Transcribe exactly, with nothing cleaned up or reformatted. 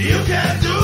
You can't do it!